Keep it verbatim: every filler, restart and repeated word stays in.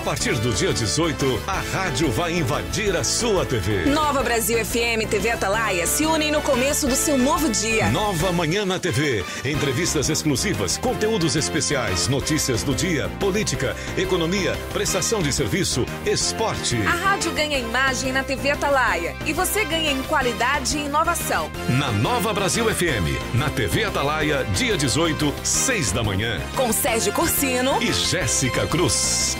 A partir do dia dezoito, a rádio vai invadir a sua T V. Nova Brasil F M e T V Atalaia se unem no começo do seu novo dia. Nova Manhã na T V. Entrevistas exclusivas, conteúdos especiais, notícias do dia, política, economia, prestação de serviço, esporte. A rádio ganha imagem na T V Atalaia e você ganha em qualidade e inovação. Na Nova Brasil F M, na T V Atalaia, dia dezoito, seis da manhã. Com Sérgio Cursino e Jéssica Cruz.